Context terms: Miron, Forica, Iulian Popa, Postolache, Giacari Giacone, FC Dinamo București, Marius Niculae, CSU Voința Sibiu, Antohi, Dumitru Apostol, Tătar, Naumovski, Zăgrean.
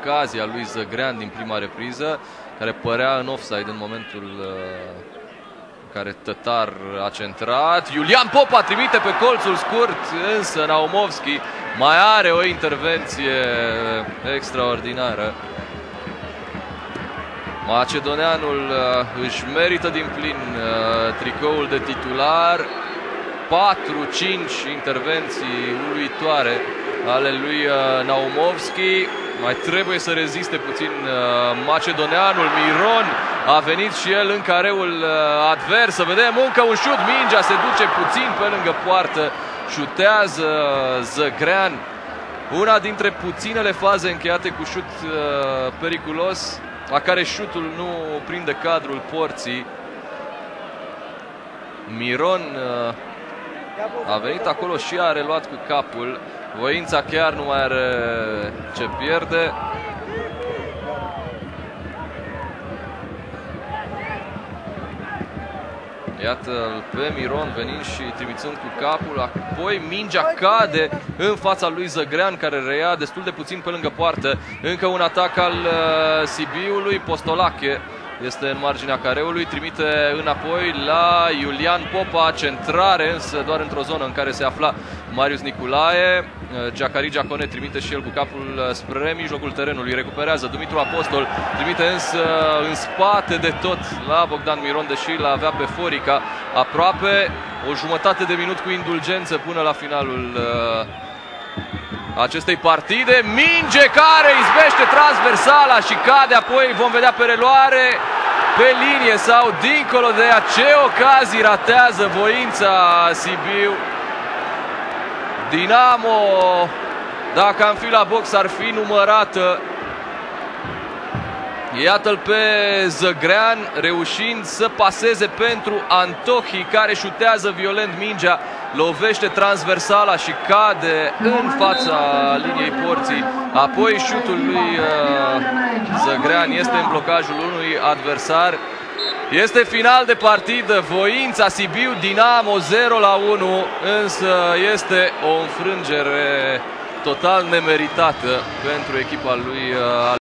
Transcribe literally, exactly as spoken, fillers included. Ocazia lui Zăgrean din prima repriză, care părea în offside în momentul în care Tătar a centrat. Iulian Popa trimite pe colțul scurt, însă Naumovski mai are o intervenție extraordinară. Macedoneanul își merită din plin tricoul de titular. patru cinci intervenții uluitoare ale lui Naumovski. Mai trebuie să reziste puțin macedoneanul. Miron a venit și el în careul advers. Să vedem încă un șut. Mingea se duce puțin pe lângă poartă. Șutează Zăgrean. Una dintre puținele faze încheiate cu șut periculos, la care șutul nu prinde cadrul porții. Miron a venit acolo și a reluat cu capul. Voința chiar nu mai are ce pierde. Iată-l pe Miron venind și trimițând cu capul. Apoi mingea cade în fața lui Zăgrean, care reia destul de puțin pe lângă poartă. Încă un atac al Sibiului. Postolache este în marginea careului, trimite înapoi la Iulian Popa. Centrare însă doar într-o zonă în care se afla Marius Niculae. Giacari Giacone trimite și el cu capul spre mijlocul terenului. Recuperează Dumitru Apostol, trimite însă în spate de tot la Bogdan Miron, deși l-avea pe Forica aproape. O jumătate de minut cu indulgență până la finalul acestei partide. Minge care izbește transversala și cade, apoi vom vedea pe reluare, pe linie sau dincolo de ea. Ce ocazii ratează Voința Sibiu! Dinamo, dacă am fi la box, ar fi numărată. Iată-l pe Zăgrean reușind să paseze pentru Antohi, care șutează violent mingea, lovește transversala și cade în fața liniei porții. Apoi șutul lui Zăgrean este în blocajul unui adversar. Este final de partidă. Voința Sibiu, Dinamo zero la unu, însă este o înfrângere total nemeritată pentru echipa lui